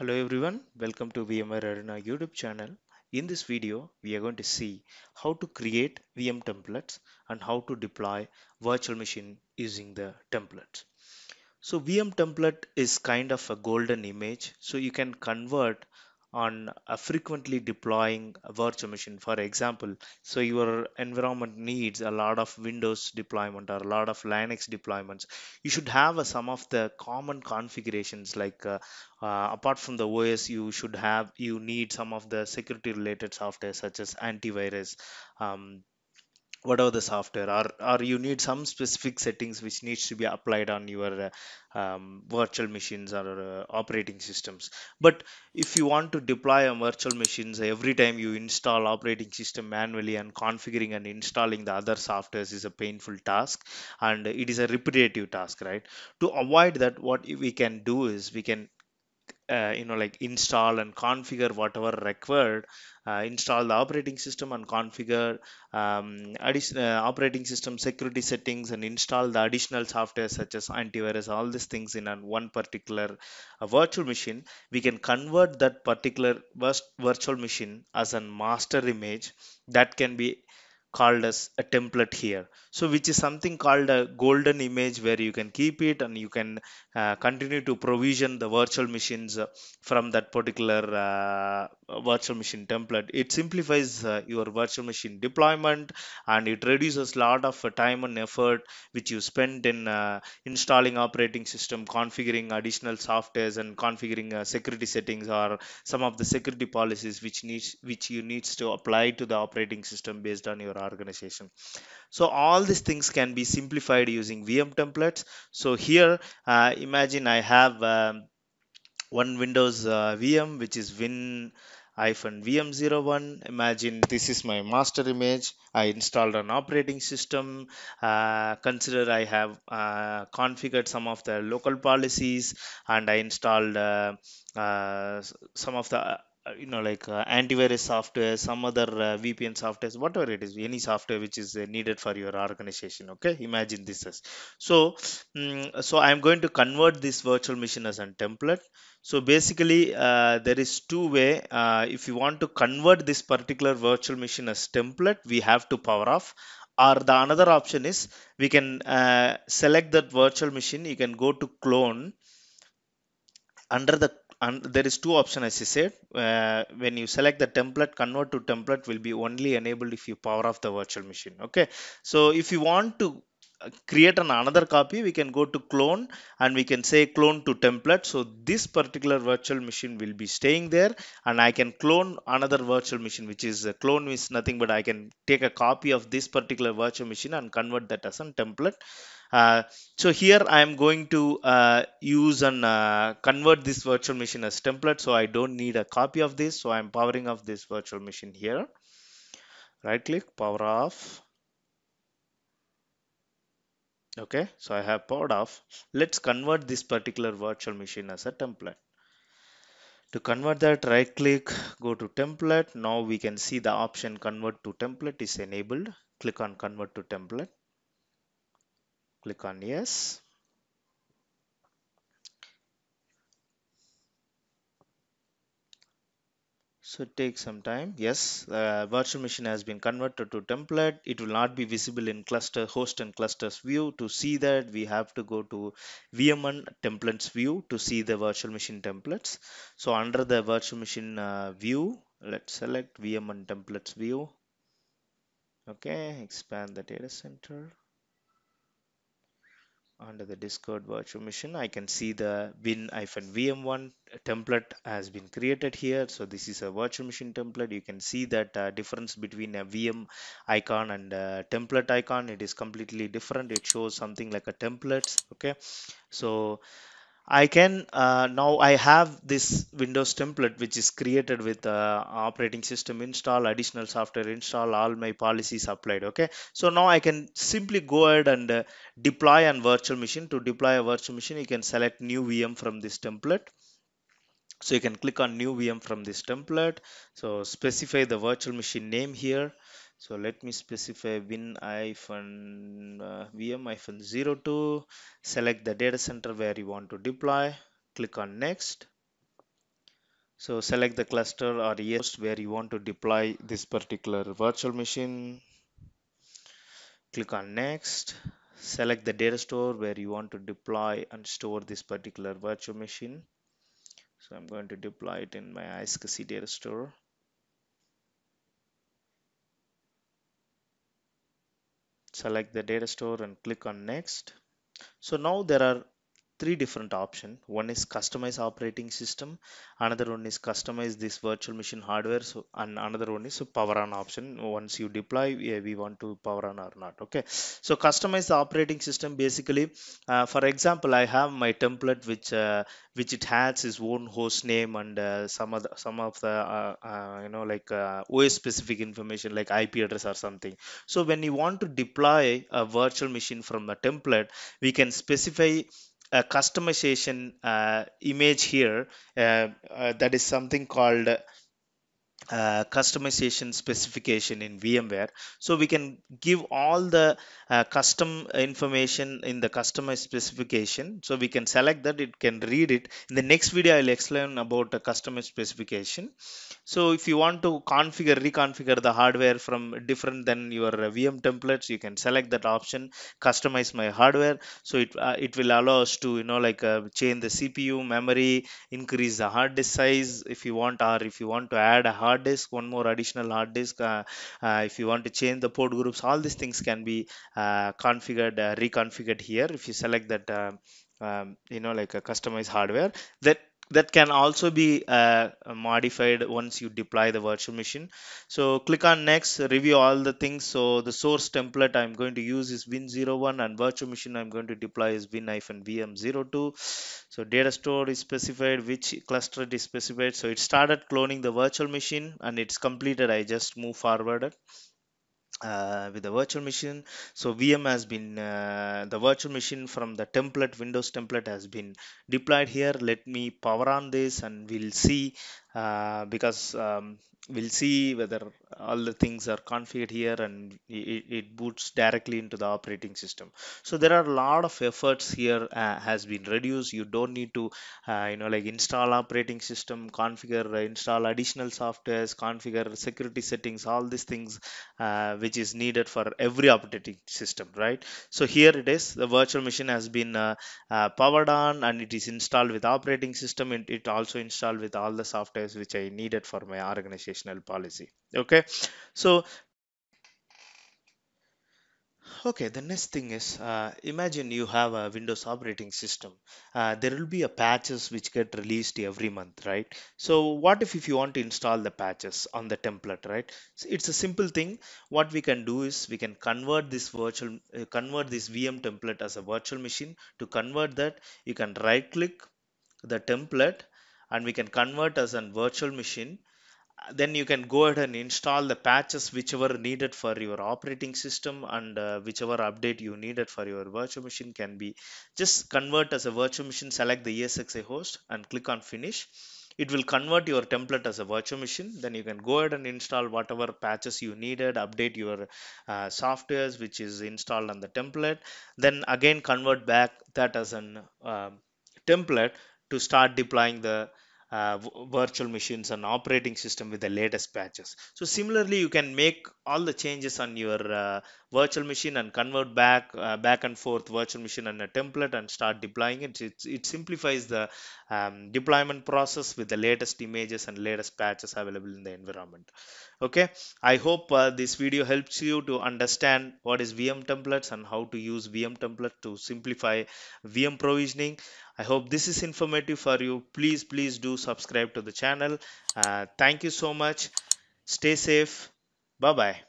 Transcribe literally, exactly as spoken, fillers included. Hello everyone, welcome to VMware Arena YouTube channel. In this video, we are going to see how to create V M templates and how to deploy virtual machine using the templates. So V M template is kind of a golden image, so you can convert on a frequently deploying a virtual machine. For example, so your environment needs a lot of Windows deployment or a lot of Linux deployments. You should have a, some of the common configurations, like uh, uh, apart from the O S, you should have you need some of the security related software such as antivirus, um, whatever the software, or, or you need some specific settings which needs to be applied on your uh, um, virtual machines or uh, operating systems. But if you want to deploy a virtual machines, every time you install operating system manually and configuring and installing the other softwares is a painful task, and it is a repetitive task, right? To avoid that, what we can do is we can Uh, you know, like install and configure whatever required, uh, install the operating system and configure um, additional uh, operating system security settings, and install the additional software such as antivirus, all these things in an one particular uh, virtual machine. We can convert that particular virtual machine as a master image that can be called as a template here, so which is something called a golden image, where you can keep it and you can uh, continue to provision the virtual machines uh, from that particular uh, virtual machine template. It simplifies uh, your virtual machine deployment, and it reduces a lot of uh, time and effort which you spend in uh, installing operating system, configuring additional softwares, and configuring uh, security settings or some of the security policies which needs which you needs to apply to the operating system based on your organization. So all these things can be simplified using V M templates. So here uh, imagine I have um, one Windows uh, V M, which is win-vm zero one. Imagine this is my master image. I installed an operating system, uh, consider I have uh, configured some of the local policies, and I installed uh, uh, some of the you know like uh, antivirus software, some other uh, V P N softwares, whatever it is, any software which is needed for your organization. Okay, imagine this is so um, so I'm going to convert this virtual machine as a template. So basically uh, there is two way. Uh, if you want to convert this particular virtual machine as template, we have to power off, or the another option is we can uh, select that virtual machine. You can go to clone. Under the And there is two options, as I said. Uh, when you select the template, convert to template will be only enabled if you power off the virtual machine. Okay, so if you want to create an another copy, we can go to clone and we can say clone to template. So this particular virtual machine will be staying there, and I can clone another virtual machine, which is a clone is nothing but I can take a copy of this particular virtual machine and convert that as a template. Uh, so here I am going to uh, use and uh, convert this virtual machine as template, so I don't need a copy of this. So I'm powering off this virtual machine here. Right click, power off. Okay, so I have powered off. Let's convert this particular virtual machine as a template. To convert that, right click, go to template. Now we can see the option convert to template is enabled. Click on convert to template. Click on yes. So take some time. Yes, uh, virtual machine has been converted to template. It will not be visible in cluster host and clusters view. To see that, we have to go to V M templates view to see the virtual machine templates. So under the virtual machine uh, view, let's select V M templates view. Okay, expand the data center. Under the Discord virtual machine, I can see the win-vm one template has been created here. So this is a virtual machine template. You can see that uh, difference between a V M icon and a template icon. It is completely different. It shows something like a template. Okay, so I can uh, now I have this Windows template which is created with uh, operating system install, additional software install, all my policies applied. Okay, so now I can simply go ahead and uh, deploy a virtual machine. To deploy a virtual machine, you can select new V M from this template. So you can click on new V M from this template. So specify the virtual machine name here. So let me specify win-vm zero two. Select the data center where you want to deploy. Click on next. So select the cluster or host where you want to deploy this particular virtual machine. Click on next. Select the data store where you want to deploy and store this particular virtual machine. So I'm going to deploy it in my iSCSI data store. Select the data store and click on next. So now there are three different options. One is customize operating system, another one is customize this virtual machine hardware, so and another one is so power on option. Once you deploy, yeah, we want to power on or not. Okay, so customize the operating system basically, uh, for example, I have my template which uh, which it has its own host name and uh, some of the, some of the uh, uh, you know like uh, O S specific information like I P address or something. So when you want to deploy a virtual machine from the template, we can specify a customization uh, image here, uh, uh, that is something called uh, customization specification in VMware. So we can give all the uh, custom information in the customized specification, so we can select that, it can read it. In the next video I'll explain about the customized specification. So if you want to configure reconfigure the hardware from different than your V M templates, you can select that option, customize my hardware. So it uh, it will allow us to you know like uh, change the C P U, memory, increase the hard disk size if you want, or if you want to add a hard disk, one more additional hard disk, uh, uh, if you want to change the port groups, all these things can be uh, configured uh, reconfigured here if you select that uh, um, you know like a customized hardware. That that can also be uh, modified once you deploy the virtual machine. So click on next, review all the things. So the source template I'm going to use is Win zero one and virtual machine I'm going to deploy is Win V M zero two. So data store is specified, which cluster is specified. So it started cloning the virtual machine and it's completed. I just move forward Uh, with the virtual machine. So V M has been uh, the virtual machine from the template, Windows template has been deployed here. Let me power on this and we'll see uh, because um, we'll see whether all the things are configured here, and it, it boots directly into the operating system. So there are a lot of efforts here uh, has been reduced. You don't need to uh, you know like install operating system, configure, install additional softwares, configure security settings, all these things uh, which is needed for every operating system, right? So here it is, the virtual machine has been uh, uh, powered on and it is installed with operating system, and it also installed with all the softwares which I needed for my organization policy. Okay, so okay, the next thing is uh, imagine you have a Windows operating system. Uh, there will be a patches which get released every month, right? So what if, if you want to install the patches on the template, right? So it's a simple thing. What we can do is we can convert this virtual uh, convert this V M template as a virtual machine. To convert that, you can right click the template and we can convert as a virtual machine. Then you can go ahead and install the patches whichever needed for your operating system, and uh, whichever update you needed for your virtual machine can be just convert as a virtual machine. Select the E S X i host and click on finish. It will convert your template as a virtual machine. Then you can go ahead and install whatever patches you needed, update your uh, softwares which is installed on the template, then again convert back that as an uh, template to start deploying the Uh, virtual machines and operating system with the latest patches. So similarly, you can make all the changes on your uh, virtual machine and convert back uh, back and forth virtual machine and a template and start deploying it. It, it simplifies the um, deployment process with the latest images and latest patches available in the environment. Okay, I hope uh, this video helps you to understand what is V M templates and how to use V M templates to simplify V M provisioning. I hope this is informative for you. Please, please do subscribe to the channel. Uh, thank you so much. Stay safe. Bye-bye.